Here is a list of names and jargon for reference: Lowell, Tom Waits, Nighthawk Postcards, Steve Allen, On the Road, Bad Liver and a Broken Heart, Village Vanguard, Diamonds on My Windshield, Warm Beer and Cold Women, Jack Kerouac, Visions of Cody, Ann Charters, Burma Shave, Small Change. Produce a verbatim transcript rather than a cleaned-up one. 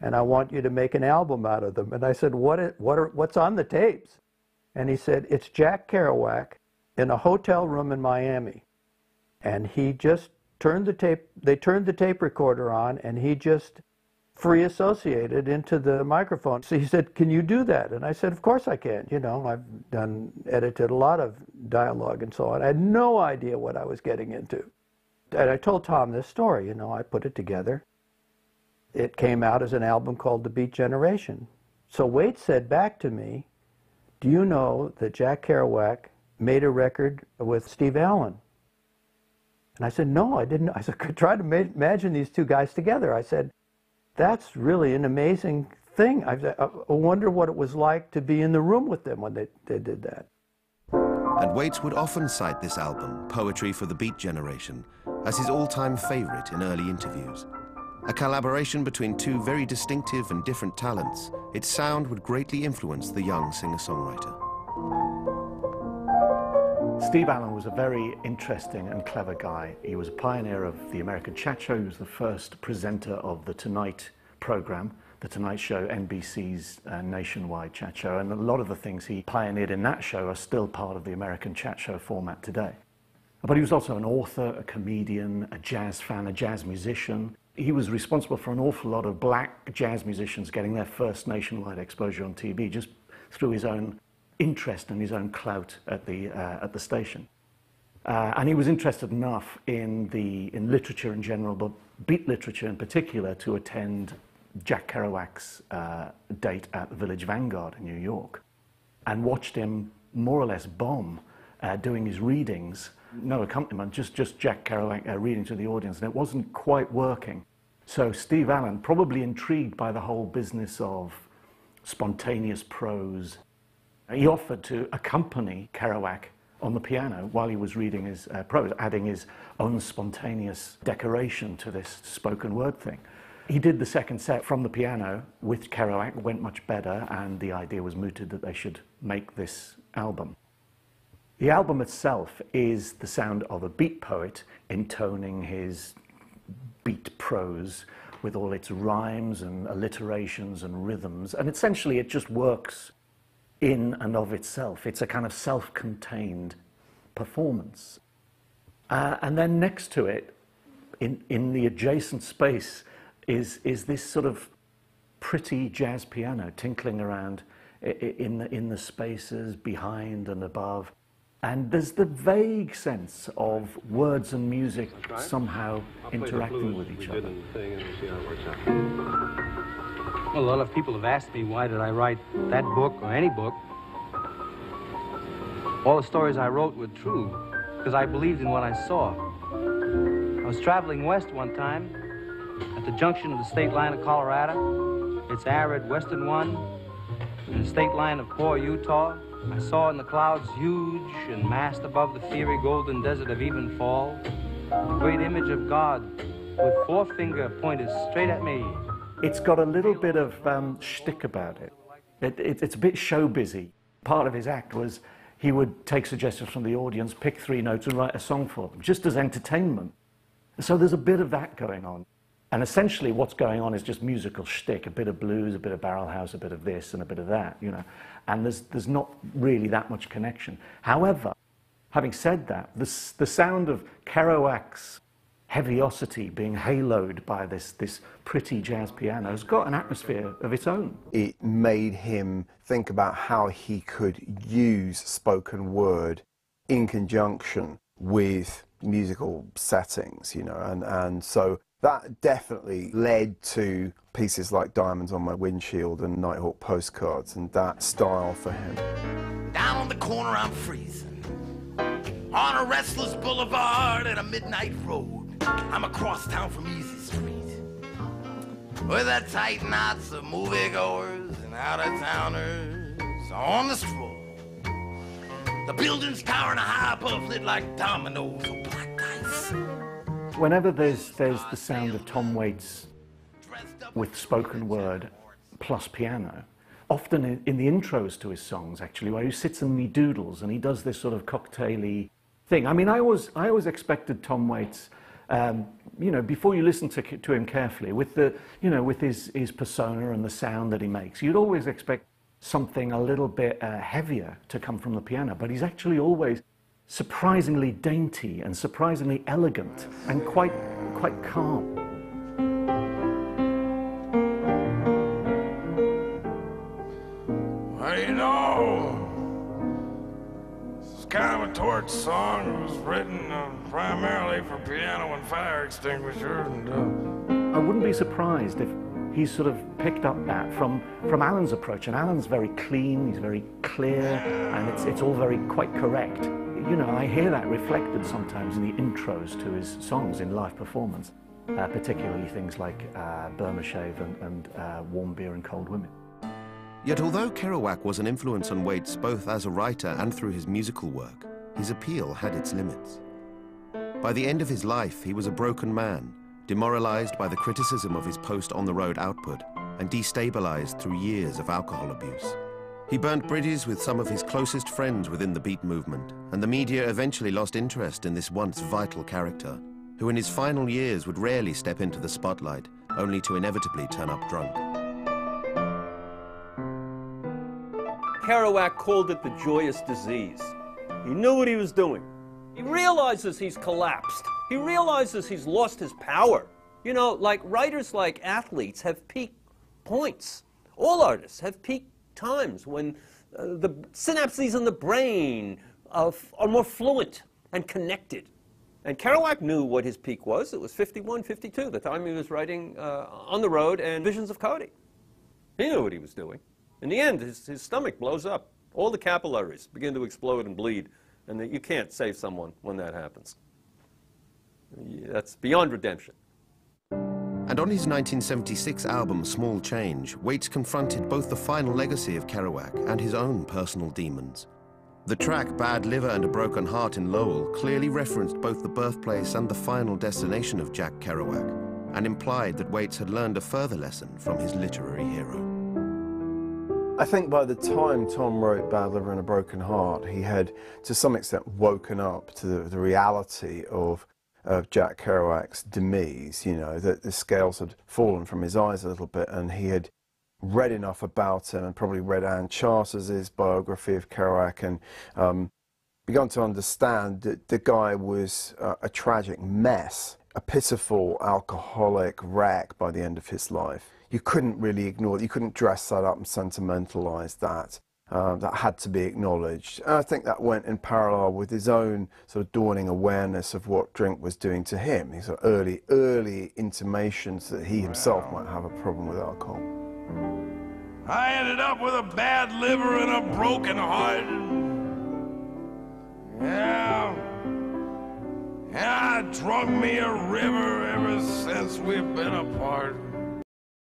and I want you to make an album out of them. And I said, what, is, what are, what's on the tapes? And he said, it's Jack Kerouac in a hotel room in Miami. And he just turned the tape, they turned the tape recorder on, and he just free associated into the microphone. So he said, can you do that? And I said, of course I can. You know, I've done, edited a lot of dialogue and so on. I had no idea what I was getting into. And I told Tom this story, you know, I put it together. It came out as an album called The Beat Generation. So Waits said back to me, do you know that Jack Kerouac made a record with Steve Allen? And I said, no, I didn't. I said, try to ma imagine these two guys together. I said, that's really an amazing thing. I, I, I wonder what it was like to be in the room with them when they, they did that. And Waits would often cite this album, Poetry for the Beat Generation, as his all-time favorite in early interviews. A collaboration between two very distinctive and different talents, its sound would greatly influence the young singer-songwriter. Steve Allen was a very interesting and clever guy. He was a pioneer of the American chat show. He was the first presenter of the Tonight program, the Tonight Show, N B C's uh, nationwide chat show. And a lot of the things he pioneered in that show are still part of the American chat show format today. But he was also an author, a comedian, a jazz fan, a jazz musician. He was responsible for an awful lot of black jazz musicians getting their first nationwide exposure on T V just through his own interest and his own clout at the, uh, at the station. Uh, and he was interested enough in, the, in literature in general, but beat literature in particular, to attend Jack Kerouac's uh, date at the Village Vanguard in New York, and watched him more or less bomb uh, doing his readings. No accompaniment, just, just Jack Kerouac uh, reading to the audience, and it wasn't quite working. So Steve Allen, probably intrigued by the whole business of spontaneous prose, he offered to accompany Kerouac on the piano while he was reading his uh, prose, adding his own spontaneous decoration to this spoken word thing. He did the second set from the piano with Kerouac, went much better, and the idea was mooted that they should make this album. The album itself is the sound of a beat poet intoning his beat prose with all its rhymes and alliterations and rhythms, and essentially it just works in and of itself. It's a kind of self-contained performance. Uh, and then next to it, in, in the adjacent space, is, is this sort of pretty jazz piano tinkling around in the, in the spaces behind and above. And there's the vague sense of words and music right. somehow interacting with each other. Well, a lot of people have asked me, why did I write that book or any book? All the stories I wrote were true, because I believed in what I saw. I was traveling west one time at the junction of the state line of Colorado, its arid western one, and the state line of poor Utah. I saw in the clouds, huge and massed above the fiery golden desert of evenfall, a great image of God with forefinger pointed straight at me. It's got a little bit of um, shtick about it. It, it. It's a bit show-busy. Part of his act was he would take suggestions from the audience, pick three notes and write a song for them, just as entertainment. So there's a bit of that going on. And essentially what's going on is just musical shtick, a bit of blues, a bit of barrel house, a bit of this and a bit of that, you know. And there's, there's not really that much connection. However, having said that, this, the sound of Kerouac's heaviosity being haloed by this, this pretty jazz piano has got an atmosphere of its own. It made him think about how he could use spoken word in conjunction with musical settings, you know, and, and so that definitely led to pieces like Diamonds on My Windshield and Nighthawk Postcards and that style for him. Down on the corner I'm freezing, on a restless boulevard at a midnight road. I'm across town from Easy Street, with the tight knots of moviegoers and out-of-towners on the stroll. The buildings towering high above lit like dominoes or black dice. Whenever there's, there's the sound of Tom Waits with spoken word plus piano, often in, in the intros to his songs, actually, where he sits and he doodles and he does this sort of cocktail-y thing. I mean, I always, I always expected Tom Waits um, you know, before you listen to, to him carefully, with the, you know, with his, his persona and the sound that he makes, you'd always expect something a little bit uh, heavier to come from the piano, but he's actually always surprisingly dainty and surprisingly elegant and quite, quite calm. Well, you know, this is kind of a torch song. It was written uh, primarily for piano and fire extinguisher. And, uh... I wouldn't be surprised if he sort of picked up that from, from Alan's approach. And Alan's very clean, he's very clear, and it's, it's all very quite correct. You know, I hear that reflected sometimes in the intros to his songs in live performance, uh, particularly things like uh, Burma Shave and, and uh, Warm Beer and Cold Women. Yet although Kerouac was an influence on Waits both as a writer and through his musical work, his appeal had its limits. By the end of his life, he was a broken man, demoralized by the criticism of his post-On the Road output and destabilized through years of alcohol abuse. He burnt bridges with some of his closest friends within the Beat movement, and the media eventually lost interest in this once vital character, who in his final years would rarely step into the spotlight, only to inevitably turn up drunk. Kerouac called it the joyous disease. He knew what he was doing. He realizes he's collapsed. He realizes he's lost his power. You know, like writers, like athletes have peak points. All artists have peak times when uh, the synapses in the brain uh, are more fluent and connected. And Kerouac knew what his peak was. It was fifty-one, fifty-two, the time he was writing uh, On the Road and Visions of Cody. He knew what he was doing. In the end, his, his stomach blows up. All the capillaries begin to explode and bleed, and that you can't save someone when that happens. That's beyond redemption. And on his nineteen seventy-six album, Small Change, Waits confronted both the final legacy of Kerouac and his own personal demons. The track Bad Liver and a Broken Heart in Lowell clearly referenced both the birthplace and the final destination of Jack Kerouac, and implied that Waits had learned a further lesson from his literary hero. I think by the time Tom wrote Bad Liver and a Broken Heart, he had, to some extent, woken up to the, the reality of of Jack Kerouac's demise, you know, that the scales had fallen from his eyes a little bit, and he had read enough about him and probably read Ann Charters' biography of Kerouac and um, begun to understand that the guy was uh, a tragic mess, a pitiful alcoholic wreck by the end of his life. You couldn't really ignore, you couldn't dress that up and sentimentalize that. Uh, that had to be acknowledged. And I think that went in parallel with his own sort of dawning awareness of what drink was doing to him. These sort of early, early intimations that he himself might have a problem with alcohol. I ended up with a bad liver and a broken heart. Yeah. Yeah, I drunk me a river ever since we've been apart.